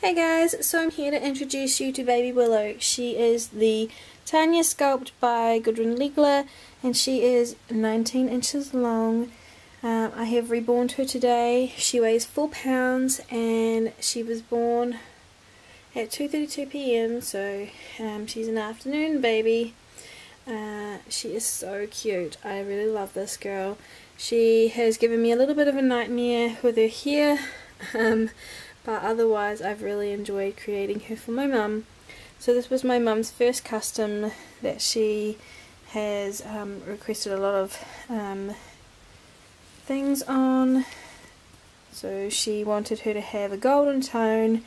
Hey guys, so I'm here to introduce you to Baby Willow. She is the Tanya Sculpt by Gudrun Ligler and she is 19 inches long. I have reborned her today. She weighs 4 pounds and she was born at 2:32 p.m. so she's an afternoon baby. She is so cute. I really love this girl. She has given me a little bit of a nightmare with her hair. But otherwise I've really enjoyed creating her for my mum. So this was my mum's first custom that she has requested a lot of things on. So she wanted her to have a golden tone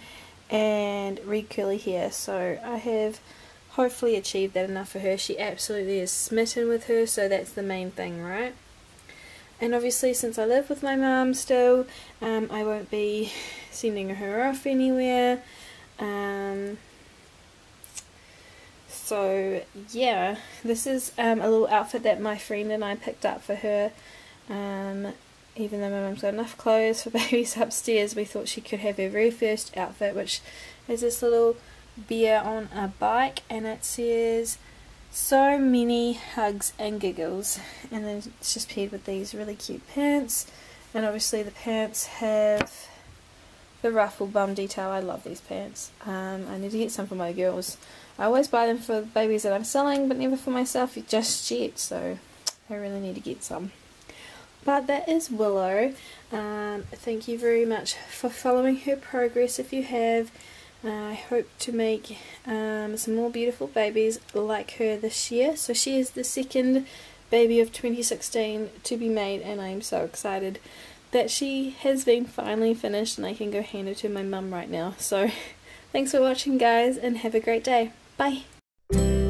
and red curly hair. So I have hopefully achieved that enough for her. She absolutely is smitten with her, so that's the main thing, right? And obviously since I live with my mum still, I won't be sending her off anywhere. So yeah, this is a little outfit that my friend and I picked up for her. Even though my mum's got enough clothes for babies upstairs, we thought she could have her very first outfit, which is this little bear on a bike, and it says "So many hugs and giggles," and then it's just paired with these really cute pants. And obviously the pants have the ruffled bum detail. I love these pants. I need to get some for my girls. I always buy them for the babies that I'm selling but never for myself just yet, so I really need to get some. But that is Willow. Thank you very much for following her progress if you have. I hope to make some more beautiful babies like her this year. So she is the second baby of 2016 to be made, and I am so excited that she has been finally finished and I can go hand her to my mum right now. So thanks for watching guys, and have a great day. Bye!